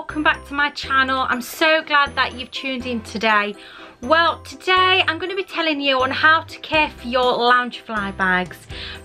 welcome back to my channel. I'm so glad that you've tuned in today. Well, today I'm going to be telling you on how to care for your Loungefly bags,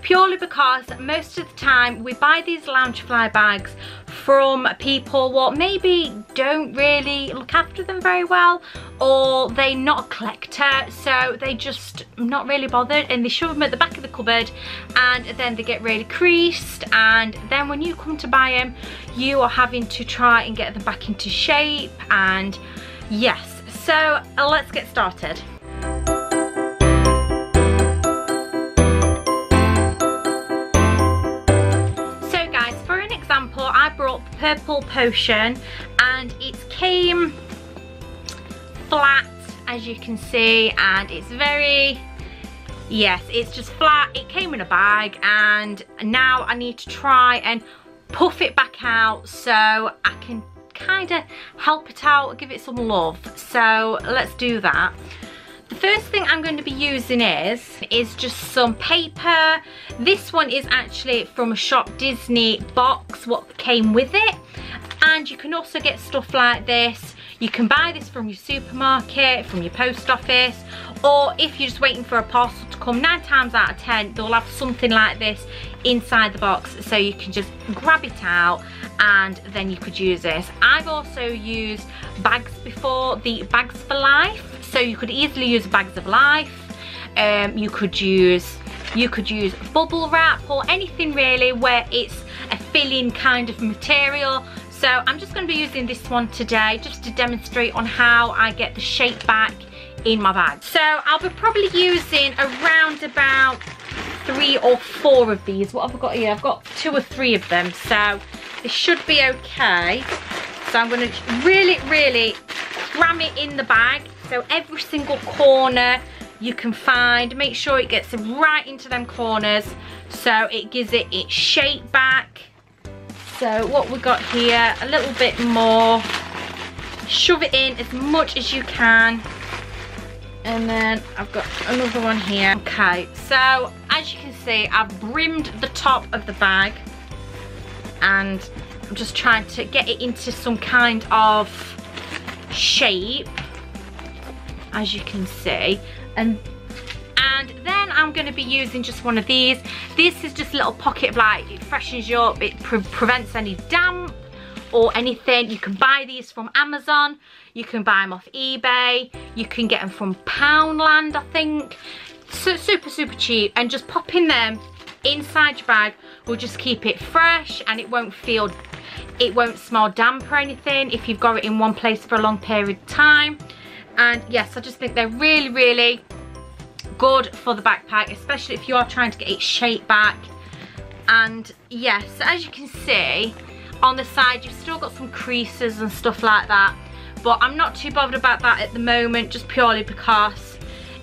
purely because most of the time we buy these Loungefly bags from people what maybe don't really look after them very well, or they're not a collector, so they just not really bothered and they shove them at the back of the cupboard, and then they get really creased, and then when you come to buy them you are having to try and get them back into shape. And yes, so let's get started. So guys, for an example, I brought the purple potion and it came flat, as you can see, and it's very, yes, it's just flat. It came in a bag, and now I need to try and puff it back out so I can kind of help it out, give it some love. So let's do that. The first thing I'm going to be using is just some paper. This one is actually from a Shop Disney box what came with it, and you can also get stuff like this. You can buy this from your supermarket, from your post office, or if you're just waiting for a parcel to come, 9 times out of 10 they'll have something like this inside the box, so you can just grab it out and then you could use this. I've also used bags before, the Bags for Life, so you could easily use Bags of Life. You could use bubble wrap or anything really where it's a filling kind of material. So I'm just going to be using this one today just to demonstrate on how I get the shape back in my bag. So I'll be probably using around about 3 or 4 of these. What have I got here? I've got 2 or 3 of them, so it should be okay. So I'm going to really cram it in the bag, so every single corner you can find, make sure it gets right into them corners so it gives it its shape back. So what we got here, a little bit more, shove it in as much as you can. And then I've got another one here. Okay, so as you can see, I've brimmed the top of the bag, and I'm just trying to get it into some kind of shape, as you can see. And then I'm going to be using just one of these. This is just a little pocket of light. It freshens you up, it prevents any damp or anything. You can buy these from Amazon, you can buy them off eBay, you can get them from Poundland, I think. So super cheap, and just popping them inside your bag will just keep it fresh, and it won't smell damp or anything if you've got it in one place for a long period of time. And yes, I just think they're really good for the backpack, especially if you are trying to get its shape back. And yes, as you can see on the side you've still got some creases and stuff like that, but I'm not too bothered about that at the moment, just purely because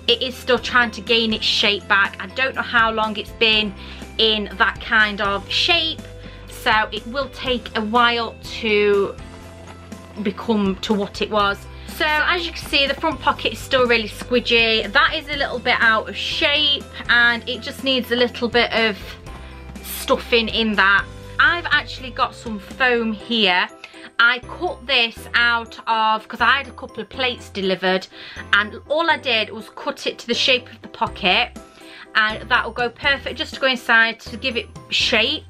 it is still trying to gain its shape back. I don't know how long it's been in that kind of shape, so it will take a while to become to what it was. So as you can see, the front pocket is still really squidgy. That is a little bit out of shape, and it just needs a little bit of stuffing in that. I've actually got some foam here. I cut this out of, because I had a couple of plates delivered, and all I did was cut it to the shape of the pocket, and that will go perfect just to go inside to give it shape.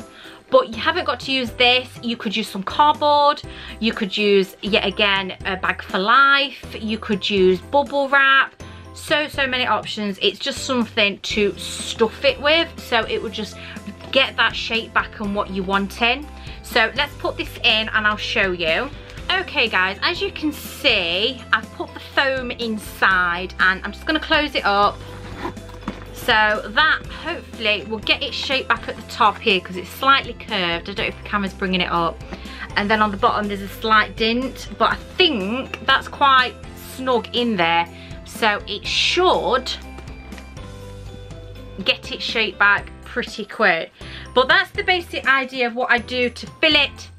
But you haven't got to use this. You could use some cardboard, you could use yet again a Bag for Life, you could use bubble wrap, so many options. It's just something to stuff it with, so it would just get that shape back on what you want in. So let's put this in and I'll show you. Okay guys, as you can see, I've put the foam inside, and I'm just going to close it up, so that hopefully will get its shape back at the top here, because it's slightly curved. I don't know if the camera's bringing it up. And then on the bottom there's a slight dint, but I think that's quite snug in there, so it should get its shape back pretty quick. But that's the basic idea of what I do to fill it,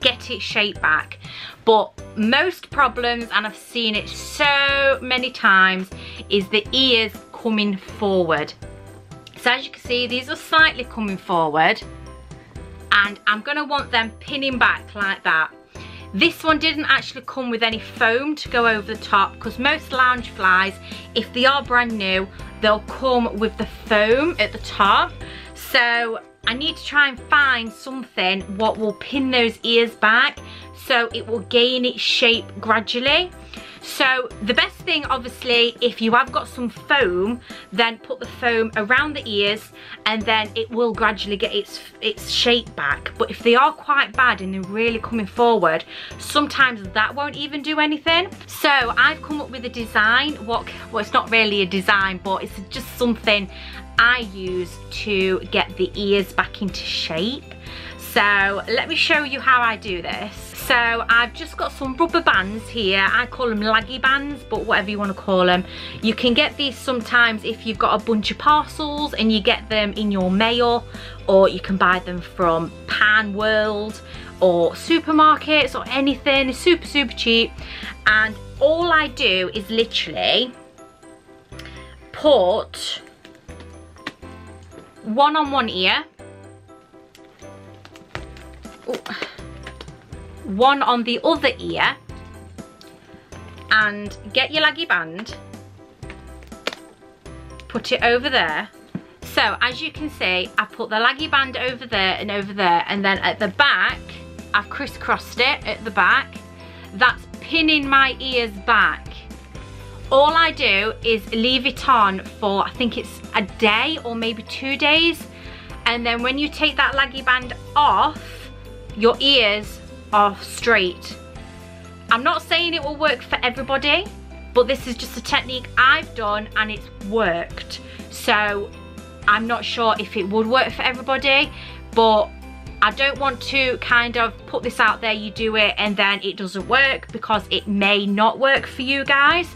get its shape back. But most problems, and I've seen it so many times, is the ears coming forward. So as you can see, these are slightly coming forward, and I'm going to want them pinning back like that. This one didn't actually come with any foam to go over the top, because most Loungeflies, if they are brand new, they'll come with the foam at the top. So I need to try and find something what will pin those ears back so it will gain its shape gradually. So the best thing, obviously, if you have got some foam, then put the foam around the ears and then it will gradually get its shape back. But if they are quite bad and they're really coming forward, sometimes that won't even do anything. So I've come up with a design, well, it's not really a design, but it's just something I use to get the ears back into shape. So let me show you how I do this. So I've just got some rubber bands here. I call them laggy bands, but whatever you want to call them. You can get these sometimes if you've got a bunch of parcels and you get them in your mail, or you can buy them from Pan World or supermarkets or anything. It's super, super cheap. And all I do is literally put one on one ear, one on the other ear, and get your laggy band, put it over there. So as you can see, I put the laggy band over there, and then at the back I've crisscrossed it at the back. That's pinning my ears back. All I do is leave it on for, I think it's a day or maybe 2 days, and then when you take that laggy band off, your ears are straight. I'm not saying it will work for everybody, but this is just a technique I've done and it's worked. So I'm not sure if it would work for everybody, but I don't want to kind of put this out there, you do it and then it doesn't work, because it may not work for you guys.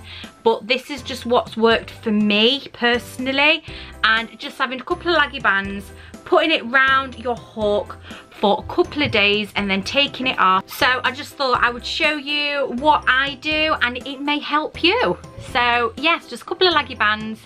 But this is just what's worked for me personally, and just having a couple of laggy bands, putting it round your hawk for a couple of days and then taking it off. So I just thought I would show you what I do and it may help you. So yes, just a couple of laggy bands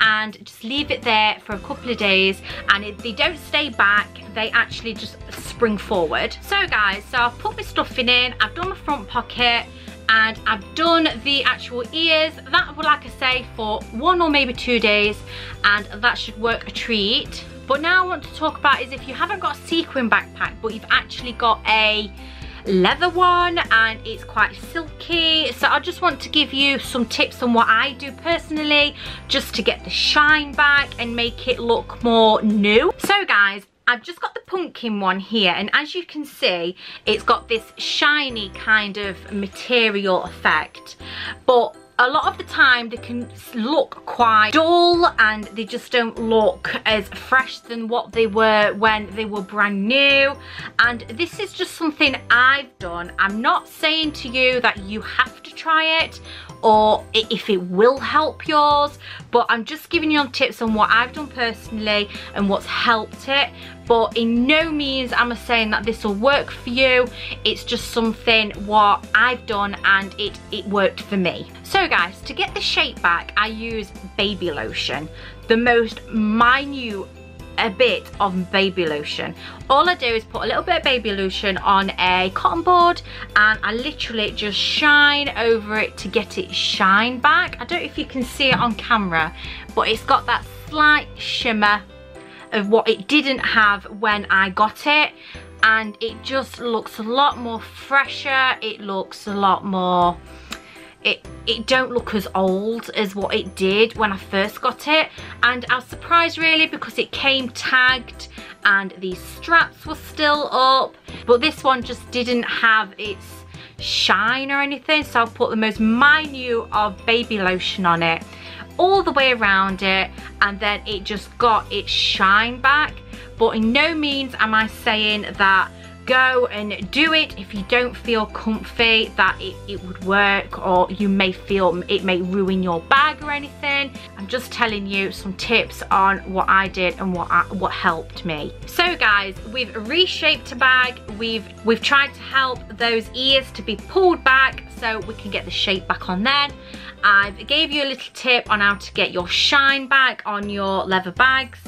and just leave it there for a couple of days, and they don't stay back, they actually just spring forward. So guys, so I've put my stuffing in, I've done my front pocket, and I've done the actual ears. That would, like I say, for 1 or maybe 2 days, and that should work a treat. But now I want to talk about is if you haven't got a sequin backpack, but you've actually got a leather one and it's quite silky. So I just want to give you some tips on what I do personally, just to get the shine back and make it look more new. So guys, I've just got the pumpkin one here, and as you can see, it's got this shiny kind of material effect, but a lot of the time they can look quite dull and they just don't look as fresh than what they were when they were brand new. And this is just something I've done. I'm not saying to you that you have to try it or if it will help yours, but I'm just giving you tips on what I've done personally and what's helped it. But in no means am I saying that this will work for you. It's just something what I've done and it worked for me. So guys, to get the shape back, I use baby lotion, the most minute a bit of baby lotion. All I do is put a little bit of baby lotion on a cotton board and I literally just shine over it to get it shine back. I don't know if you can see it on camera, but it's got that slight shimmer of what it didn't have when I got it, and it just looks a lot more fresher. It looks a lot more, it don't look as old as what it did when I first got it. And I was surprised really, because it came tagged and these straps were still up, but this one just didn't have its shine or anything. So I'll put the most minute of baby lotion on it all the way around it, and then it just got its shine back. But in no means am I saying that go and do it if you don't feel comfy that it would work, or you may feel it may ruin your bag or anything. I'm just telling you some tips on what I did and what helped me. So guys, we've reshaped a bag, we've tried to help those ears to be pulled back so we can get the shape back on them. I've gave you a little tip on how to get your shine back on your leather bags.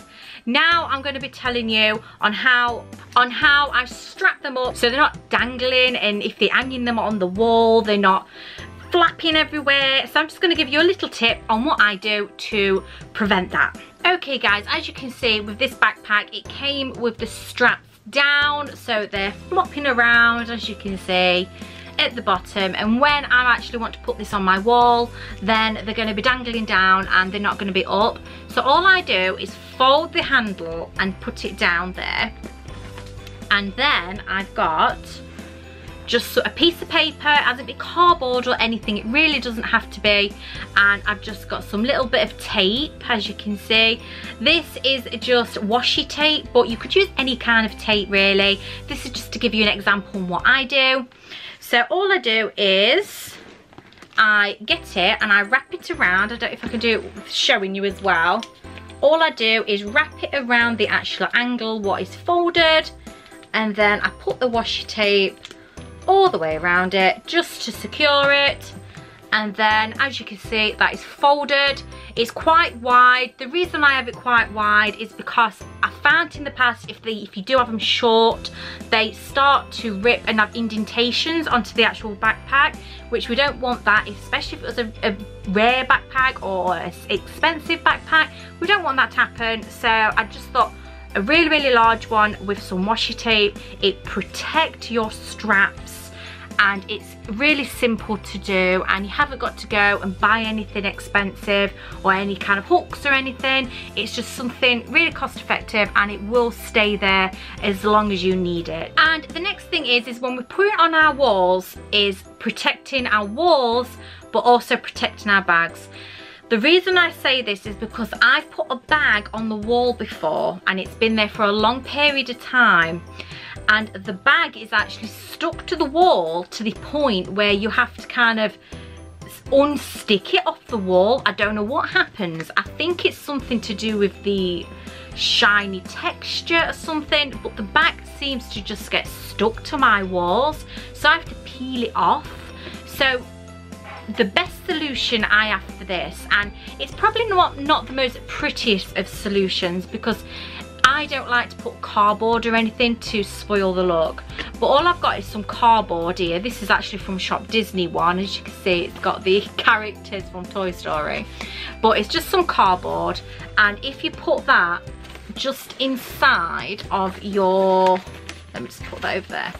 Now I'm going to be telling you on how I strap them up so they're not dangling, and if they're hanging them on the wall, they're not flapping everywhere. So I'm just going to give you a little tip on what I do to prevent that. Okay guys, as you can see with this backpack, it came with the straps down, so they're flopping around, as you can see, at the bottom. And when I actually want to put this on my wall, then they're going to be dangling down and they're not going to be up. So all I do is fold the handle and put it down there, and then I've got just a piece of paper. It hasn't been cardboard or anything, it really doesn't have to be, and I've just got some little bit of tape, as you can see. This is just washi tape, but you could use any kind of tape really. This is just to give you an example on what I do. So all I do is I get it and I wrap it around. I don't know if I can do it showing you as well. All I do is wrap it around the actual angle what is folded, and then I put the washi tape all the way around it just to secure it. And then as you can see, that is folded. It's quite wide. The reason I have it quite wide is because I found in the past if you do have them short, they start to rip and have indentations onto the actual backpack, which we don't want that, especially if it was a rare backpack or an expensive backpack. We don't want that to happen. So I just thought a really, really large one with some washi tape. It protects your straps and it's really simple to do, and you haven't got to go and buy anything expensive or any kind of hooks or anything. It's just something really cost effective and it will stay there as long as you need it. And the next thing is when we put it on our walls, is protecting our walls but also protecting our bags. The reason I say this is because I've put a bag on the wall before and it's been there for a long period of time, and the bag is actually stuck to the wall to the point where you have to kind of unstick it off the wall. I don't know what happens. I think it's something to do with the shiny texture or something, but the bag seems to just get stuck to my walls, so I have to peel it off. So the best solution I have for this, and it's probably not the most prettiest of solutions because I don't like to put cardboard or anything to spoil the look, but all I've got is some cardboard here. This is actually from Shop Disney one, as you can see it's got the characters from Toy Story, but it's just some cardboard. And if you put that just inside of your, let me just put that over there.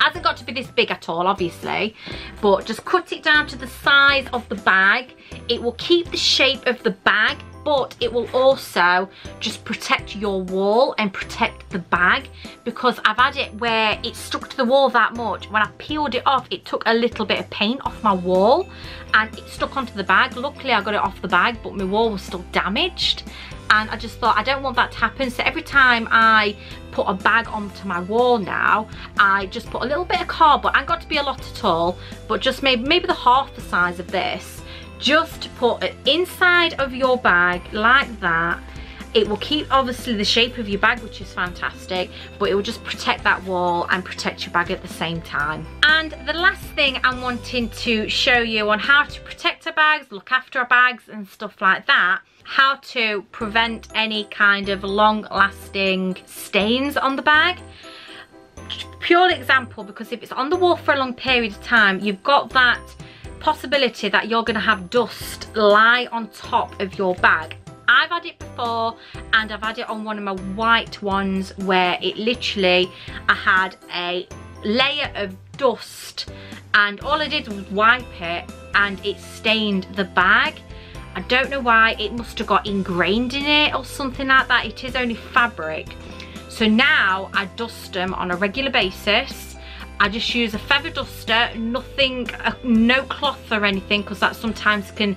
Hasn't got to be this big at all obviously, but just cut it down to the size of the bag. It will keep the shape of the bag, but it will also just protect your wall and protect the bag, because I've had it where it stuck to the wall that much. When I peeled it off, it took a little bit of paint off my wall and it stuck onto the bag. Luckily I got it off the bag, but my wall was still damaged, and I just thought I don't want that to happen. So every time I put a bag onto my wall now, I just put a little bit of cardboard. I ain't got to be a lot at all, but just maybe the half the size of this, just to put it inside of your bag like that. It will keep obviously the shape of your bag, which is fantastic, but it will just protect that wall and protect your bag at the same time. And the last thing I'm wanting to show you on how to protect our bags, look after our bags and stuff like that, how to prevent any kind of long lasting stains on the bag. Pure example, because if it's on the wall for a long period of time, you've got that possibility that you're going to have dust lie on top of your bag. I've had it before, and I've had it on one of my white ones where it literally, I had a layer of dust and all I did was wipe it and it stained the bag. I don't know why, it must have got ingrained in it or something like that. It is only fabric. So now I dust them on a regular basis. I just use a feather duster, nothing, no cloth or anything, because that sometimes can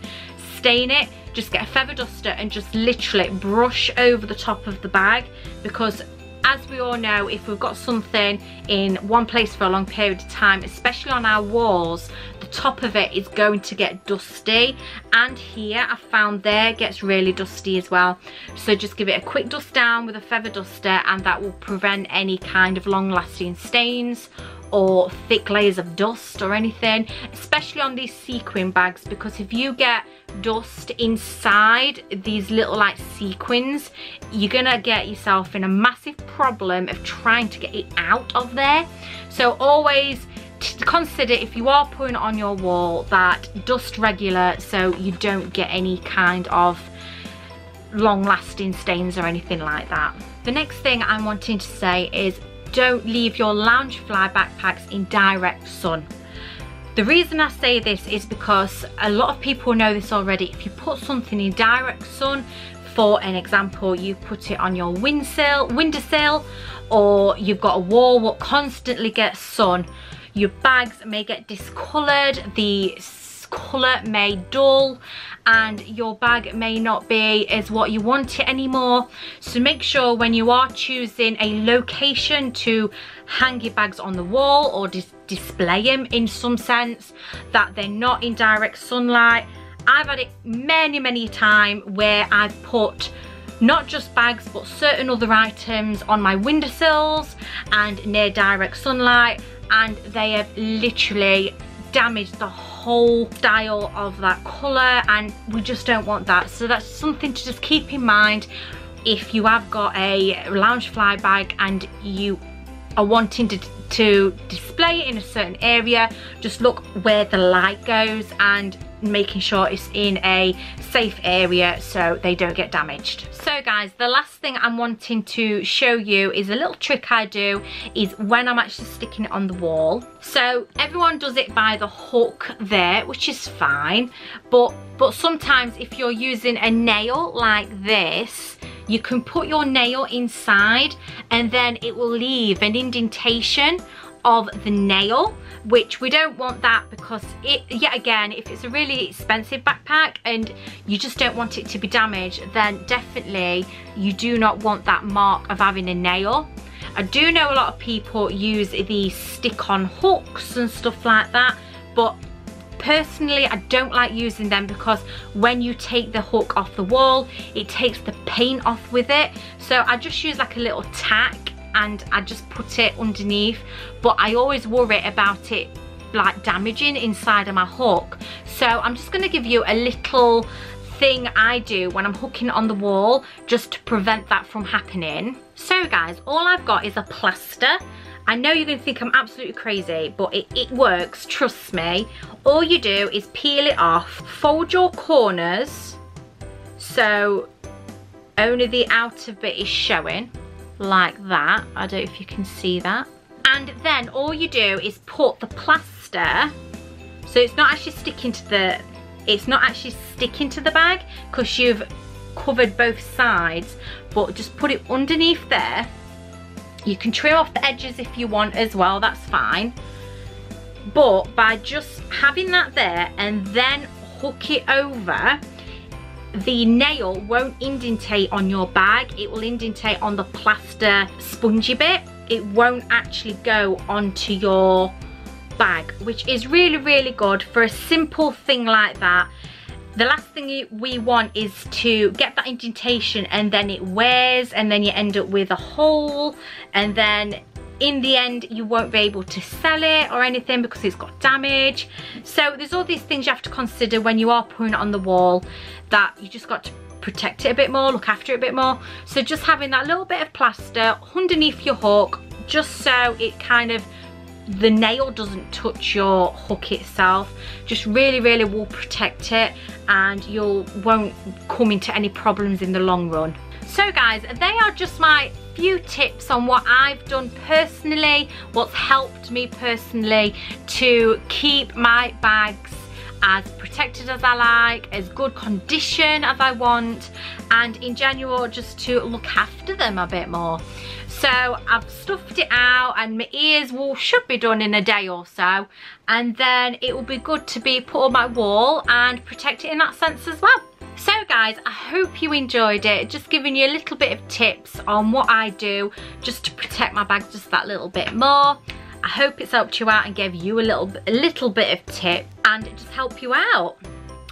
stain it. Just get a feather duster and just literally brush over the top of the bag, because as we all know, if we've got something in one place for a long period of time, especially on our walls, the top of it is going to get dusty. And here I found there gets really dusty as well. So just give it a quick dust down with a feather duster, and that will prevent any kind of long lasting stains or thick layers of dust or anything, especially on these sequin bags, because if you get dust inside these little like sequins, you're gonna get yourself in a massive problem of trying to get it out of there. So always consider, if you are putting it on your wall, that dust regular so you don't get any kind of long-lasting stains or anything like that. The next thing I'm wanting to say is don't leave your Loungefly backpacks in direct sun. The reason I say this is because a lot of people know this already. If you put something in direct sun, for an example, you put it on your windowsill, or you've got a wall what constantly gets sun, your bags may get discoloured, the colour may dull, and your bag may not be as what you want it anymore. So make sure when you are choosing a location to hang your bags on the wall or display them in some sense, that they're not in direct sunlight. I've had it many times where I've put not just bags but certain other items on my windowsills and near direct sunlight, and they have literally damaged the whole style of that colour, and we just don't want that. So that's something to just keep in mind if you have got a Loungefly bag and you are wanting to display it in a certain area. Just look where the light goes and making sure it's in a safe area so they don't get damaged. So guys, the last thing I'm wanting to show you is a little trick I do is when I'm actually sticking it on the wall. So everyone does it by the hook there, which is fine, but sometimes if you're using a nail like this, you can put your nail inside and then it will leave an indentation of the nail, which we don't want that, because it, yet again, if it's a really expensive backpack and you just don't want it to be damaged, then definitely you do not want that mark of having a nail. I do know a lot of people use these stick-on hooks and stuff like that, but personally I don't like using them, because when you take the hook off the wall it takes the paint off with it. So I just use like a little tack and I just put it underneath, but I always worry about it like damaging inside of my hook. So I'm just going to give you a little thing I do when I'm hooking on the wall just to prevent that from happening. So guys, all I've got is a plaster. I know you're going to think I'm absolutely crazy, but it works, trust me. All you do is peel it off, fold your corners so only the outer bit is showing, like that. I don't know if you can see that. And then all you do is put the plaster, so it's not actually sticking to the bag because you've covered both sides, but just put it underneath there. You can trim off the edges if you want as well, that's fine, but by just having that there and then hook it over, the nail won't indentate on your bag, it will indentate on the plaster spongy bit. It won't actually go onto your bag, which is really good for a simple thing like that. The last thing we want is to get that indentation and then it wears and then you end up with a hole, and then in the end you won't be able to sell it or anything because it's got damage. So there's all these things you have to consider when you are putting it on the wall, that you just got to protect it a bit more, look after it a bit more. So just having that little bit of plaster underneath your hook, just so it kind of, the nail doesn't touch your hook itself, just really will protect it, and you won't come into any problems in the long run. So guys, they are just my few tips on what I've done personally, what's helped me personally to keep my bags as protected as I like, as good condition as I want, and in general just to look after them a bit more. So I've stuffed it out and my ears should be done in a day or so, and then it will be good to be put on my wall and protect it in that sense as well. So guys, I hope you enjoyed it, just giving you a little bit of tips on what I do just to protect my bag just that little bit more. I hope it's helped you out and gave you a little bit of tip and just help you out.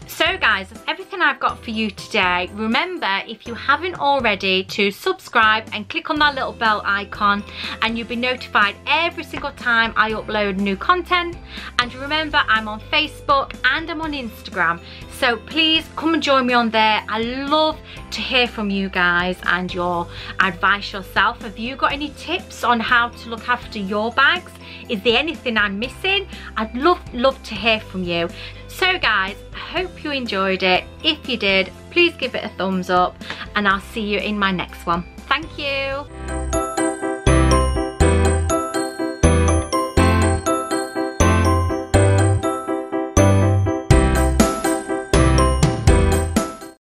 So guys, that's everything I've got for you today. Remember, if you haven't already, to subscribe and click on that little bell icon, and you'll be notified every single time I upload new content. And remember, I'm on Facebook and I'm on Instagram, so please come and join me on there. I love to hear from you guys and your advice yourself. Have you got any tips on how to look after your bags? Is there anything I'm missing? I'd love to hear from you. So guys, I hope you enjoyed it. If you did, please give it a thumbs up, and I'll see you in my next one. Thank you.